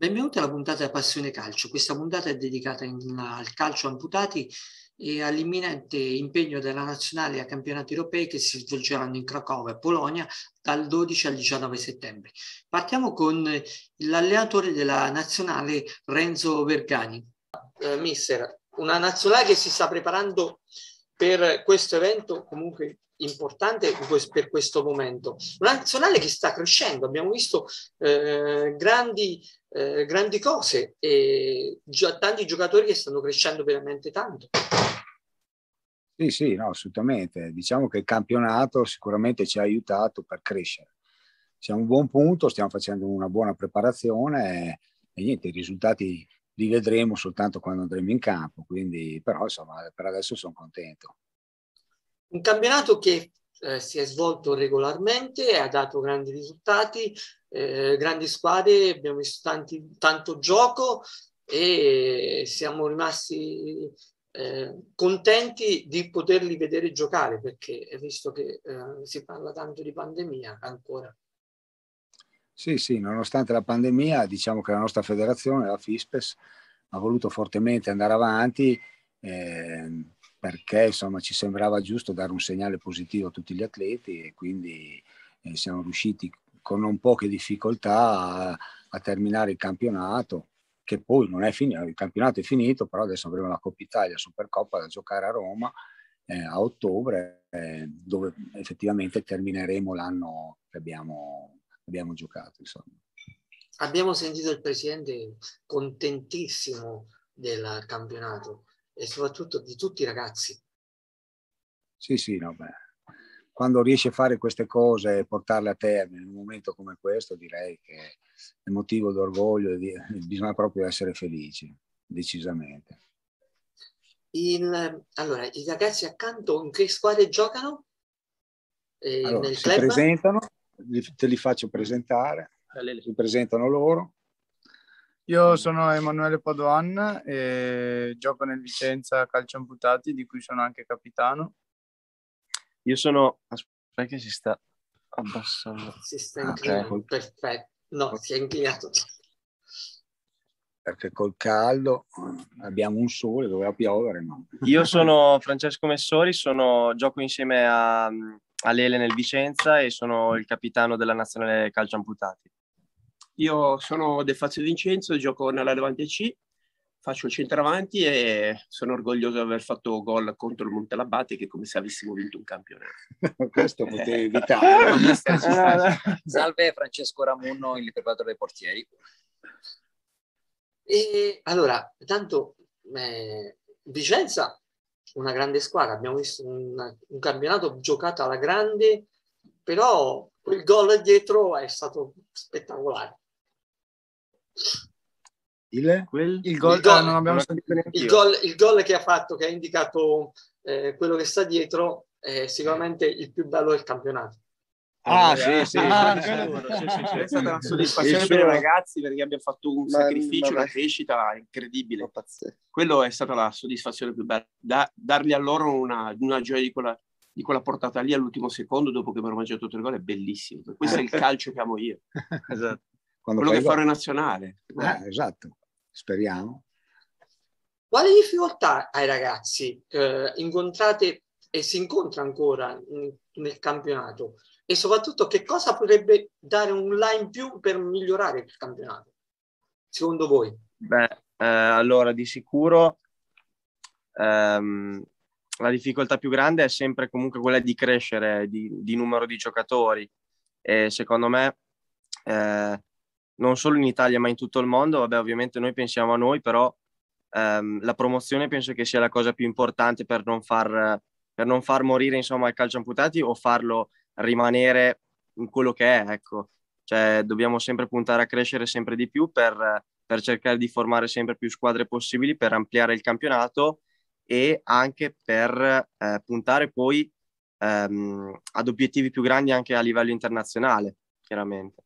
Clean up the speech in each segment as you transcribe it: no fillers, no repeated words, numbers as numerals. Benvenuti alla puntata della Passione Calcio. Questa puntata è dedicata al calcio amputati e all'imminente impegno della nazionale a campionati europei che si svolgeranno in Cracovia e Polonia dal 12 al 19 settembre. Partiamo con l'allenatore della nazionale Renzo Vergani. Mister, una nazionale che si sta preparando per questo evento comunque importante per questo momento. Una nazionale che sta crescendo, abbiamo visto grandi cose e già tanti giocatori che stanno crescendo veramente tanto. Sì, no, assolutamente. Diciamo che il campionato sicuramente ci ha aiutato per crescere. Siamo a un buon punto, stiamo facendo una buona preparazione e niente, i risultati li vedremo soltanto quando andremo in campo, quindi però insomma per adesso sono contento. Un campionato che si è svolto regolarmente, ha dato grandi risultati, grandi squadre, abbiamo visto tanto gioco e siamo rimasti contenti di poterli vedere giocare, perché visto che si parla tanto di pandemia ancora. Sì, nonostante la pandemia diciamo che la nostra federazione, la Fispes, ha voluto fortemente andare avanti perché insomma ci sembrava giusto dare un segnale positivo a tutti gli atleti e quindi siamo riusciti con non poche difficoltà a terminare il campionato, che poi non è finito, il campionato è finito, però adesso avremo la Coppa Italia, Supercoppa da giocare a Roma a ottobre, dove effettivamente termineremo l'anno che abbiamo giocato. Insomma. Abbiamo sentito il presidente contentissimo del campionato e soprattutto di tutti i ragazzi. Sì, quando riesci a fare queste cose e portarle a termine in un momento come questo, direi che è motivo d'orgoglio bisogna proprio essere felici, decisamente. Allora, i ragazzi accanto in che squadre giocano? Nel club? Si presentano, te li faccio presentare, si presentano loro. Io sono Emanuele Padoan e gioco nel Vicenza Calcio Amputati, di cui sono anche capitano. Io sono... Aspetta che si sta abbassando. Si sta inclinando, okay. Perfetto. No, si è inclinato. Perché col caldo abbiamo un sole, doveva piovere, no? Io sono Francesco Messori, gioco insieme a Lele nel Vicenza e sono il capitano della nazionale Calcio Amputati. Io sono De Fazio Vincenzo, gioco nella Levante C, faccio il centravanti e sono orgoglioso di aver fatto gol contro il Montelabbate, che è come se avessimo vinto un campionato. Questo potevi evitare. Salve, Francesco Ramunno, il preparatore dei portieri. E allora, tanto Vicenza, una grande squadra, abbiamo visto un campionato giocato alla grande, però quel gol dietro è stato spettacolare. Il gol che ha fatto, che ha indicato quello che sta dietro, è sicuramente il più bello del campionato. Sì, è stata una soddisfazione per i ragazzi, perché abbiamo fatto un sacrificio, una crescita incredibile. Quello è stata la soddisfazione più bella, dargli a loro una gioia di quella portata lì all'ultimo secondo, dopo che mi ero mangiato 3 gol, è bellissimo. Questo è il calcio che amo io. Esatto. Quello che farò in nazionale. Esatto, speriamo. Quali difficoltà ai ragazzi incontrate e si incontra ancora nel campionato? E soprattutto che cosa potrebbe dare un là in più per migliorare il campionato, secondo voi? Allora, di sicuro la difficoltà più grande è sempre comunque quella di crescere, di numero di giocatori. E secondo me... non solo in Italia ma in tutto il mondo, ovviamente noi pensiamo a noi, però la promozione penso che sia la cosa più importante per non far morire insomma il calcio amputati, o farlo rimanere in quello che è, ecco. Cioè, dobbiamo sempre puntare a crescere sempre di più per cercare di formare sempre più squadre possibili, per ampliare il campionato e anche per puntare poi ad obiettivi più grandi anche a livello internazionale, chiaramente.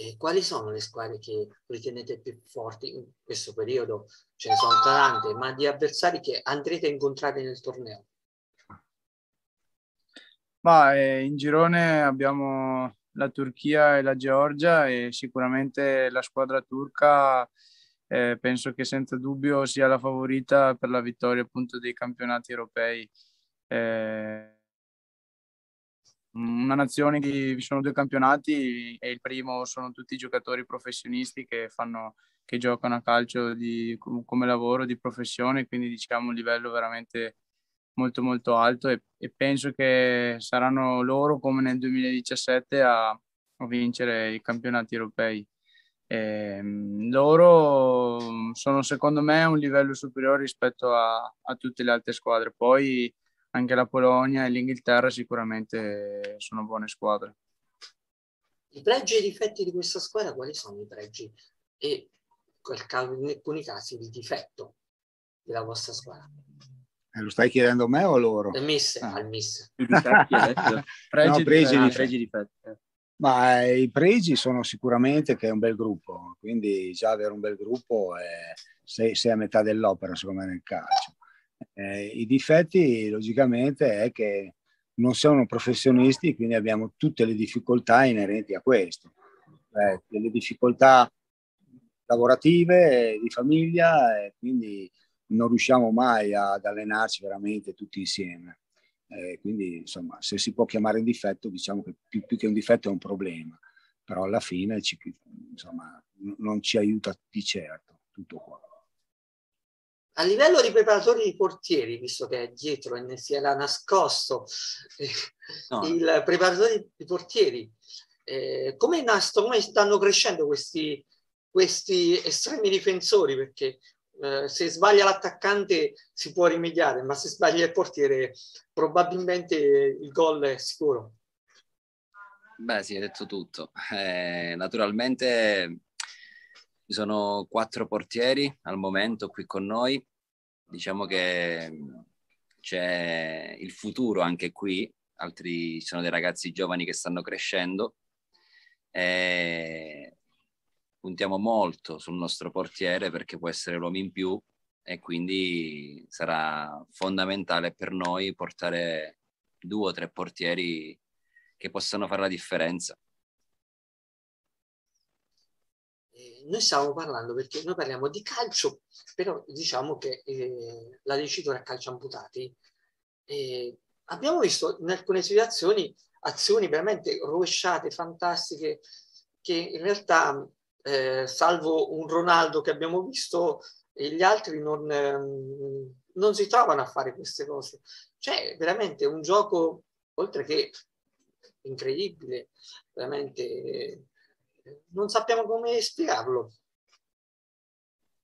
E quali sono le squadre che ritenete più forti in questo periodo? Ce ne sono tante, ma di avversari che andrete a incontrare nel torneo? In girone abbiamo la Turchia e la Georgia, e sicuramente la squadra turca penso che senza dubbio sia la favorita per la vittoria appunto dei campionati europei. Una nazione che vi sono due campionati e il primo sono tutti giocatori professionisti che giocano a calcio come lavoro di professione, quindi diciamo un livello veramente molto molto alto, e penso che saranno loro come nel 2017 a vincere i campionati europei. Loro sono secondo me un livello superiore rispetto a tutte le altre squadre. Poi anche la Polonia e l'Inghilterra sicuramente sono buone squadre. I pregi e i difetti di questa squadra quali sono? I pregi e in alcuni casi il difetto della vostra squadra? Lo stai chiedendo a me o a loro? Al mister. Pregi e difetti. Ma i pregi sono sicuramente che è un bel gruppo, quindi già avere un bel gruppo sei a metà dell'opera secondo me nel calcio. I difetti logicamente è che non sono professionisti, quindi abbiamo tutte le difficoltà inerenti a questo, le difficoltà lavorative, di famiglia, e quindi non riusciamo mai ad allenarci veramente tutti insieme. Quindi insomma, se si può chiamare un difetto, diciamo che più che un difetto è un problema, però alla fine non ci aiuta di certo tutto qua. A livello di preparatori di portieri, visto che è dietro e ne si era nascosto, no. Il preparatore di portieri, come stanno crescendo questi estremi difensori? Perché se sbaglia l'attaccante si può rimediare, ma se sbaglia il portiere probabilmente il gol è sicuro. Beh, sì, hai detto tutto. Naturalmente ci sono 4 portieri al momento qui con noi. Diciamo che c'è il futuro anche qui, altri sono dei ragazzi giovani che stanno crescendo. Puntiamo molto sul nostro portiere perché può essere l'uomo in più, e quindi sarà fondamentale per noi portare 2 o 3 portieri che possano fare la differenza. Noi stiamo parlando perché noi parliamo di calcio, però diciamo che la dicitura calcio amputati, abbiamo visto in alcune situazioni azioni veramente rovesciate, fantastiche, che in realtà salvo un Ronaldo che abbiamo visto, gli altri non si trovano a fare queste cose. Cioè veramente un gioco, oltre che incredibile, veramente non sappiamo come spiegarlo.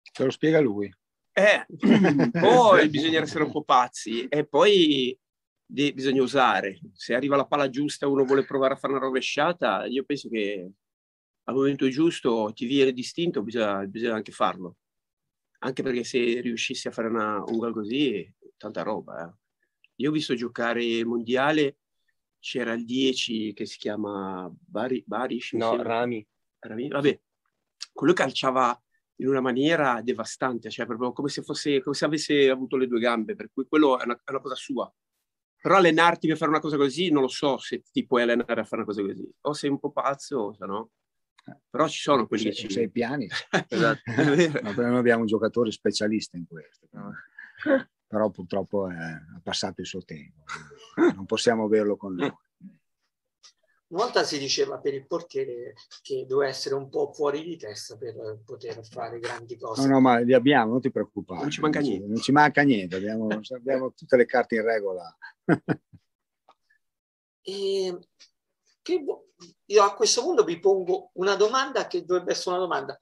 Ce lo spiega lui. Poi bisogna essere un po' pazzi, e poi bisogna usare. Se arriva la palla giusta e uno vuole provare a fare una rovesciata, io penso che al momento giusto ti viene distinto, bisogna anche farlo. Anche perché se riuscissi a fare un gol così, tanta roba. Io ho visto giocare il mondiale, c'era il 10 che si chiama Barish. No, Rami. Vabbè, quello calciava in una maniera devastante, cioè proprio come se avesse avuto le 2 gambe, per cui quello è una cosa sua. Però allenarti per fare una cosa così, non lo so se ti puoi allenare a fare una cosa così. O sei un po' pazzo, o se no. Però ci sono quelli che ci sei piani. Esatto. No, noi abbiamo un giocatore specialista in questo, però purtroppo ha passato il suo tempo, non possiamo averlo con noi. Una volta si diceva per il portiere che doveva essere un po' fuori di testa per poter fare grandi cose. No, ma li abbiamo, non ti preoccupare, non ci manca niente, abbiamo tutte le carte in regola. Io a questo punto vi pongo una domanda che dovrebbe essere una domanda.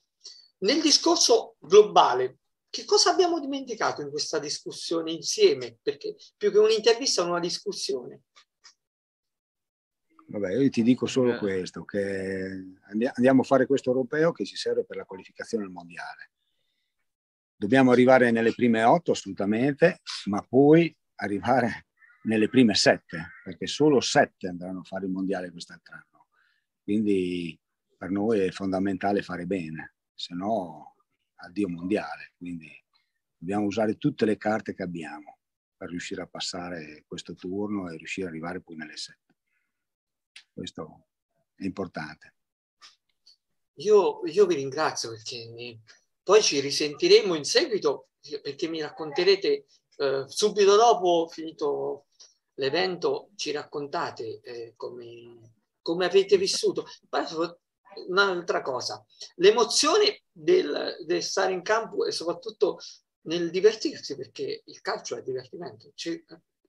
Nel discorso globale, che cosa abbiamo dimenticato in questa discussione insieme? Perché più che un'intervista è una discussione. Vabbè, io ti dico solo questo, che andiamo a fare questo europeo che ci serve per la qualificazione al mondiale. Dobbiamo arrivare nelle prime 8 assolutamente, ma poi arrivare nelle prime 7, perché solo 7 andranno a fare il mondiale quest'anno. Quindi per noi è fondamentale fare bene, se no addio mondiale. Quindi dobbiamo usare tutte le carte che abbiamo per riuscire a passare questo turno e riuscire ad arrivare poi nelle 7. Questo è importante. Io vi ringrazio, perché poi ci risentiremo in seguito, perché mi racconterete subito dopo finito l'evento, ci raccontate come avete vissuto. Un'altra cosa, l'emozione del stare in campo e soprattutto nel divertirsi, perché il calcio è divertimento.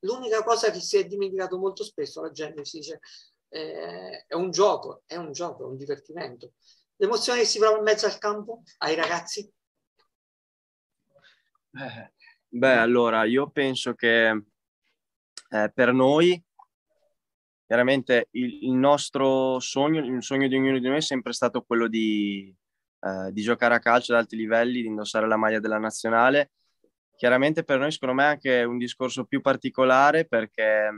L'unica cosa che si è dimenticato molto spesso, la gente si dice è un gioco, è un divertimento. L'emozione che si prova in mezzo al campo ai ragazzi? Beh, allora io penso che per noi veramente il nostro sogno, il sogno di ognuno di noi è sempre stato quello di giocare a calcio ad alti livelli, di indossare la maglia della nazionale. Chiaramente per noi, secondo me, è anche un discorso più particolare, perché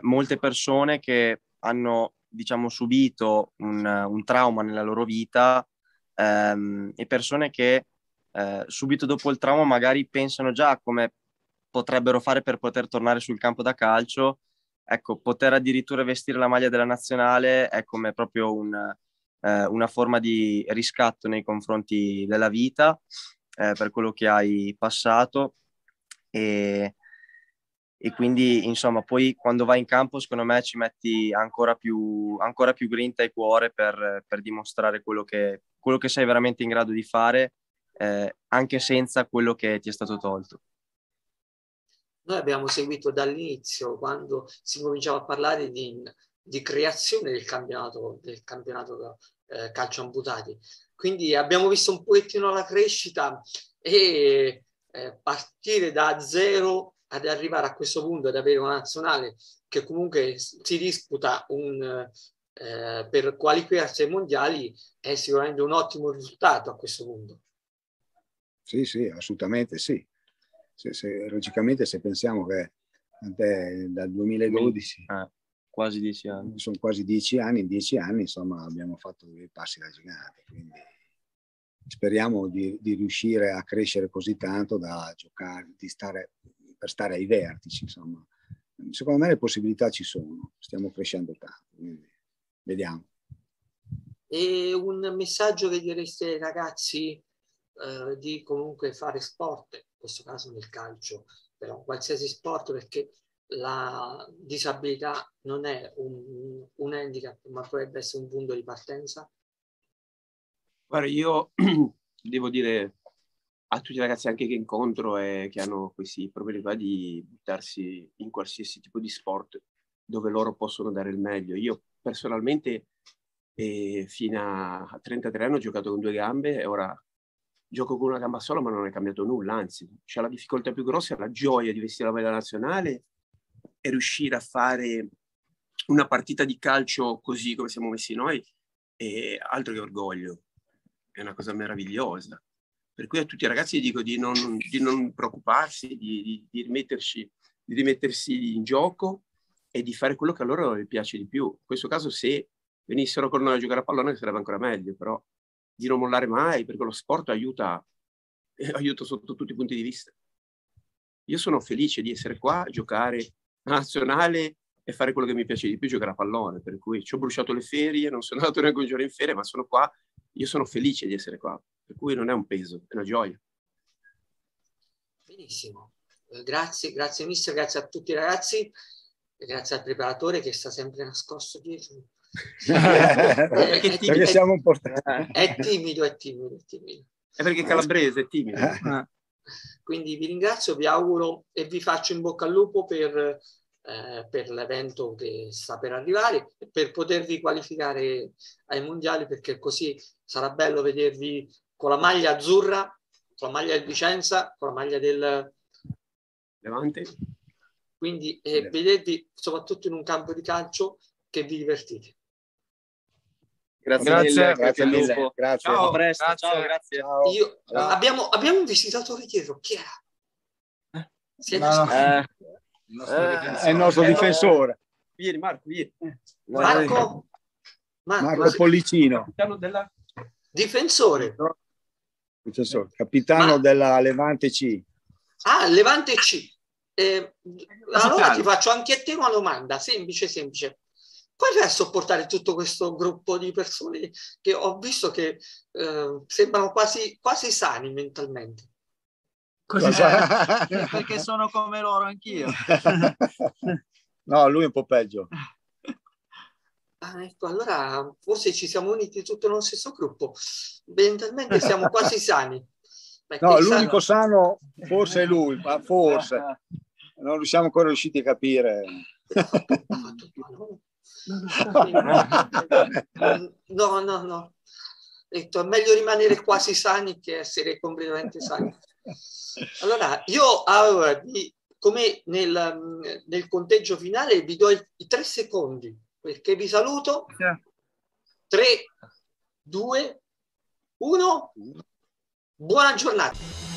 molte persone che hanno, diciamo, subito un trauma nella loro vita e persone che subito dopo il trauma magari pensano già a come potrebbero fare per poter tornare sul campo da calcio. Ecco, poter addirittura vestire la maglia della nazionale è come proprio una forma di riscatto nei confronti della vita, per quello che hai passato, e quindi insomma poi quando vai in campo secondo me ci metti ancora più grinta e cuore per dimostrare quello che sei veramente in grado di fare, anche senza quello che ti è stato tolto. Noi abbiamo seguito dall'inizio, quando si cominciava a parlare di creazione del campionato calcio amputati. Quindi abbiamo visto un pochettino la crescita e partire da zero ad arrivare a questo punto, ad avere una nazionale che comunque si disputa per qualificarsi ai mondiali, è sicuramente un ottimo risultato a questo punto. Sì, assolutamente sì. Logicamente se pensiamo che dal 2012 quasi 10 anni, sono quasi 10 anni, in 10 anni insomma abbiamo fatto dei passi da giganti, quindi speriamo di riuscire a crescere così tanto da giocare, per stare ai vertici, insomma. Secondo me le possibilità ci sono, stiamo crescendo tanto, quindi vediamo. E un messaggio che direste ai ragazzi di comunque fare sport? In questo caso nel calcio, però qualsiasi sport, perché la disabilità non è un handicap, ma potrebbe essere un punto di partenza. Guarda, io devo dire a tutti i ragazzi anche che incontro e che hanno questi problemi di buttarsi in qualsiasi tipo di sport dove loro possono dare il meglio. Io personalmente fino a 33 anni ho giocato con 2 gambe e ora gioco con una gamba sola, ma non è cambiato nulla, anzi, c'è la difficoltà più grossa, la gioia di vestire la maglia nazionale e riuscire a fare una partita di calcio così come siamo messi noi, e altro che orgoglio, è una cosa meravigliosa. Per cui a tutti i ragazzi dico di non preoccuparsi, di rimettersi in gioco e di fare quello che a loro piace di più. In questo caso, se venissero con noi a giocare a pallone sarebbe ancora meglio, però di non mollare mai, perché lo sport aiuta sotto tutti i punti di vista. Io sono felice di essere qua, giocare nazionale e fare quello che mi piace di più, giocare a pallone, per cui ci ho bruciato le ferie, non sono andato neanche un giorno in ferie, ma sono qua, io sono felice di essere qua, per cui non è un peso, è una gioia. Benissimo, grazie mister, grazie a tutti i ragazzi, grazie al preparatore che sta sempre nascosto dietro. Perché siamo importanti. È timido. È perché calabrese è timido. Quindi vi ringrazio, vi auguro e vi faccio in bocca al lupo per l'evento che sta per arrivare, per potervi qualificare ai mondiali, perché così sarà bello vedervi con la maglia azzurra, con la maglia del Vicenza, con la maglia del Levante. Quindi vedervi soprattutto in un campo di calcio che vi divertite. Grazie mille. Grazie. Ciao, a presto. Grazie. Ciao. Abbiamo un visitatore dietro. Chi era? È il nostro difensore. Vieni Marco, vieni. Marco Pollicino. Capitano della... Difensore. Capitano della Levante C. Ah, Levante C. Allora ti faccio anche a te una domanda, semplice. Come fai a sopportare tutto questo gruppo di persone che ho visto che sembrano quasi sani mentalmente? Così perché sono come loro anch'io. No, lui è un po' peggio. Ah, ecco, allora forse ci siamo uniti tutti nello stesso gruppo. Mentalmente siamo quasi sani. Perché no, l'unico sano forse è lui, ma forse. Non siamo ancora riusciti a capire. No. Detto, è meglio rimanere quasi sani che essere completamente sani. Allora, io come nel conteggio finale vi do i 3 secondi, perché vi saluto. 3, 2, 1. Buona giornata.